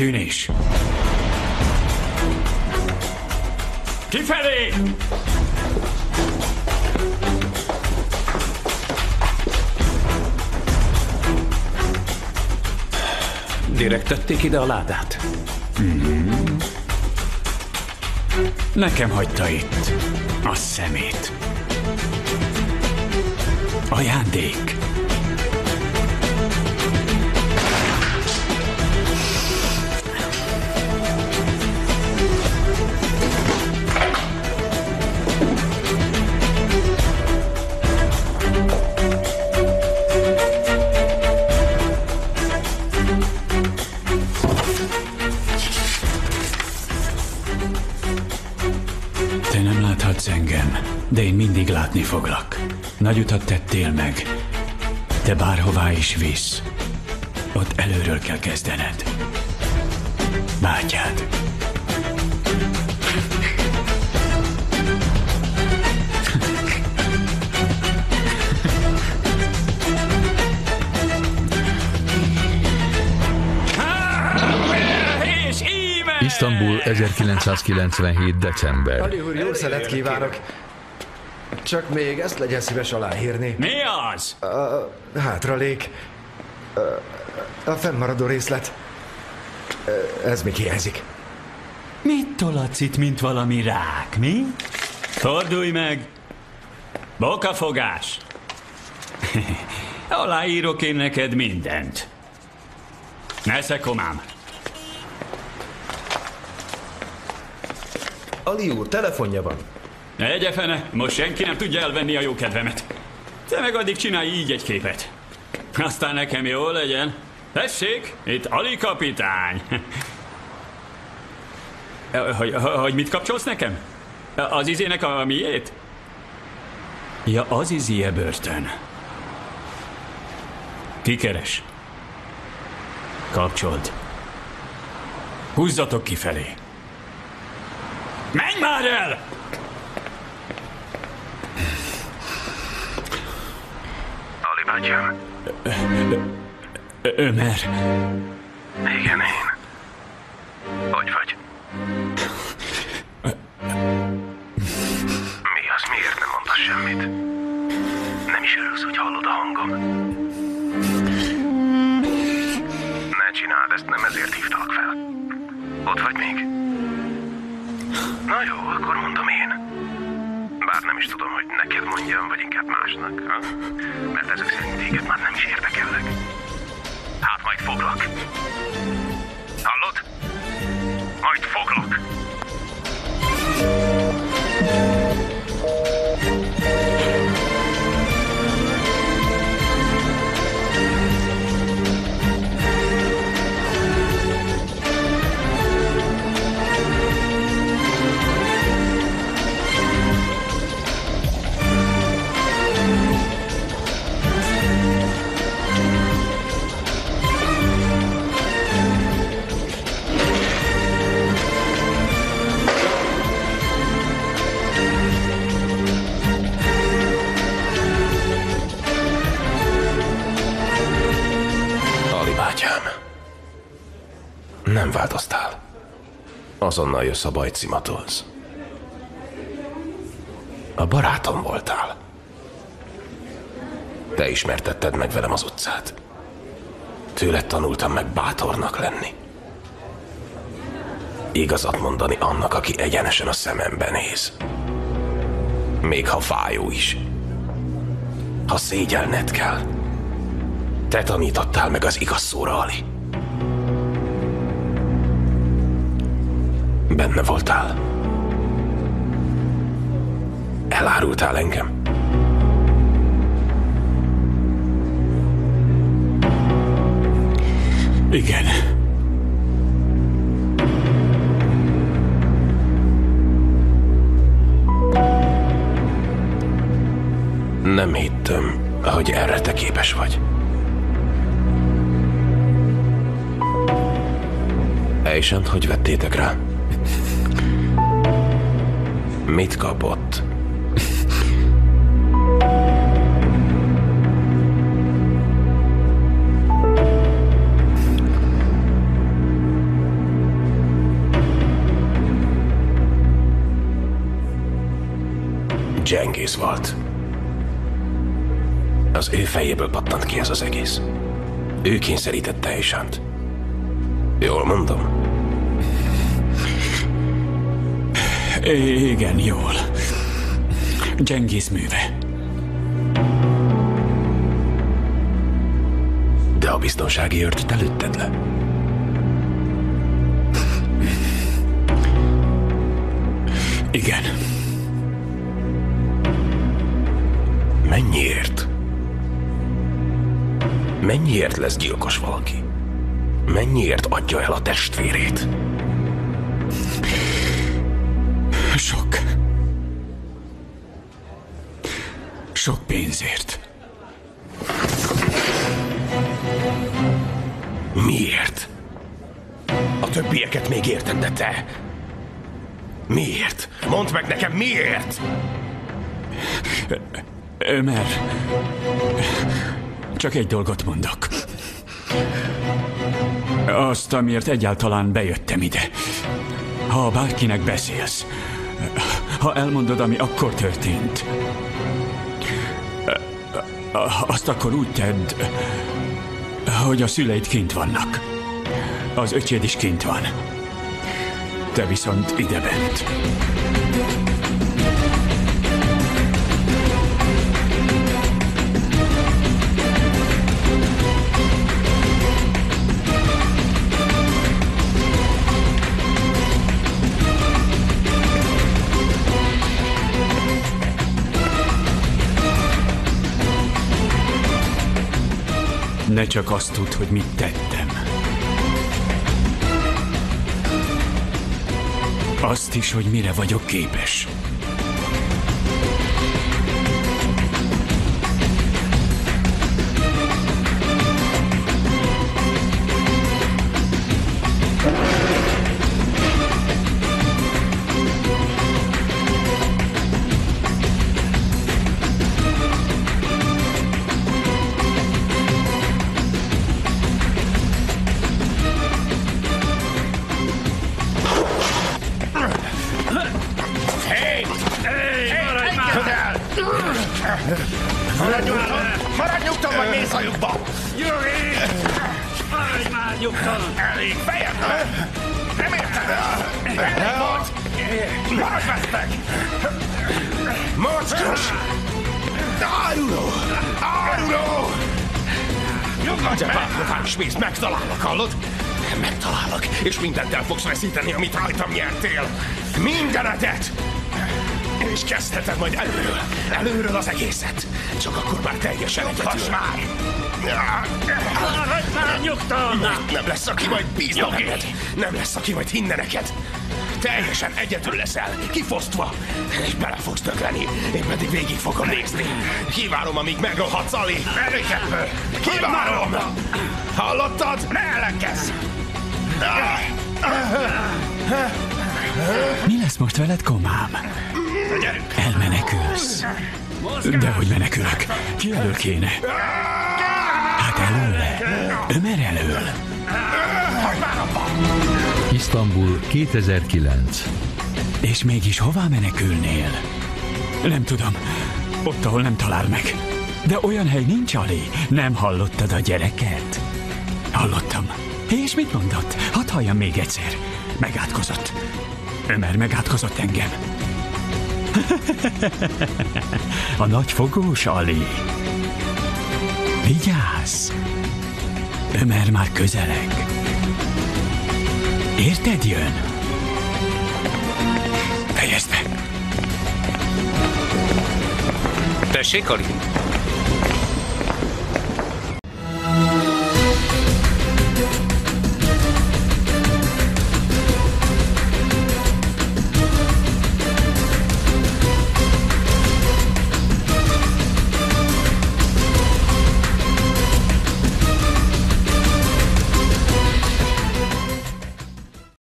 tűnés. Kifelé! Direkt tették ide a ládát. Nekem hagyta itt a szemét. Ajándék. De én mindig látni foglak. Nagy utat tettél meg. Te bárhová is visz. Ott előről kell kezdened. Bátyád. Isztambul, 1997. december. Ali úr, jó szelet kívánok! Csak még ezt legyen szíves aláírni. Mi az? Hátralék. A fennmaradó részlet. Ez még hiányzik. Mit tolatsz itt, mint valami rák, mi? Fordulj meg! Bokafogás! Aláírok én neked mindent. Nesze komám! Ali úr, telefonja van. Egye fene, most senki nem tudja elvenni a jó kedvemet. Te meg addig csinálj így egy képet. Aztán nekem jó legyen. Tessék, itt Ali kapitány. Hogy mit kapcsolsz nekem? Az izének a miét? Ja, az izé börtön. Kikeres. Kapcsold. Húzzatok kifelé. Menj már el! Ali bátyám. Ömer. Igen, én. Hogy vagy? Mi az, miért nem mondtad semmit? Nem is örülsz, hogy hallod a hangom? Ne csináld ezt, nem ezért hívtalak fel. Ott vagy még? Na jó, akkor mondom én. Bár nem is tudom, hogy neked mondjam, vagy inkább másnak. Ha? Mert ezek szerint téged már nem is érdekellek. Hát majd foglak. Hallod? Majd foglak. Nem változtál. Azonnal jössz a bajcimatolsz. A barátom voltál. Te ismertetted meg velem az utcát. Tőled tanultam meg bátornak lenni. Igazat mondani annak, aki egyenesen a szemembe néz. Még ha fájó is. Ha szégyelned kell. Te tanítottál meg az igaz szóra, Ali. Benne voltál. Elárultál engem. Igen. Nem hittem, hogy erre te képes vagy. Ejsent, hogy vettétek rá? Mit kapott? Cengiz volt. Az ő fejéből pattant ki ez az egész. Ő kényszerítette Isánt. Jól mondom? Igen, jól. Cengiz műve. De a biztonsági őrt te lőtted le. Igen. Mennyiért? Mennyiért lesz gyilkos valaki? Mennyiért adja el a testvérét? Sok. Sok pénzért. Miért? A többieket még érted, de te? Miért? Mondd meg nekem, miért? Ömer, csak egy dolgot mondok. Azt, amiért egyáltalán bejöttem ide. Ha bárkinek beszélsz, ha elmondod, ami akkor történt, azt akkor úgy tedd, hogy a szüleid kint vannak. Az öcséd is kint van. Te viszont idebent. Ne csak azt tudd, hogy mit tettem. Azt is, hogy mire vagyok képes. Veszíteni, amit rajtam nyertél. Mindenedet! És kezdheted majd előről. Előről az egészet. Csak akkor már teljesen egyedül. Már nyugtalan! Nem lesz, aki majd bízna neked. Nem lesz, aki majd hinne neked. Teljesen egyedül leszel, kifosztva. És bele fogsz dögleni. Én pedig végig fogom nézni. Kívánom, amíg megrohadsz, Ali. Elég ebből. Kívánom! Hallottad? Ne ellenkezz! Mi lesz most veled, komám? Elmenekülsz. De hogy menekülök? Ki elől kéne? Hát előle. Ömer elől. Isztambul 2009. És mégis hová menekülnél? Nem tudom. Ott, ahol nem talál meg. De olyan hely nincs, Ali. Nem hallottad a gyereket? Hallottam. És mit mondott? Hadd halljam még egyszer. Megátkozott. Ömer megátkozott engem. A nagyfogós, Ali. Vigyázz! Ömer már közeleg. Érted, jön? Fejezd be! Tessék, Ali!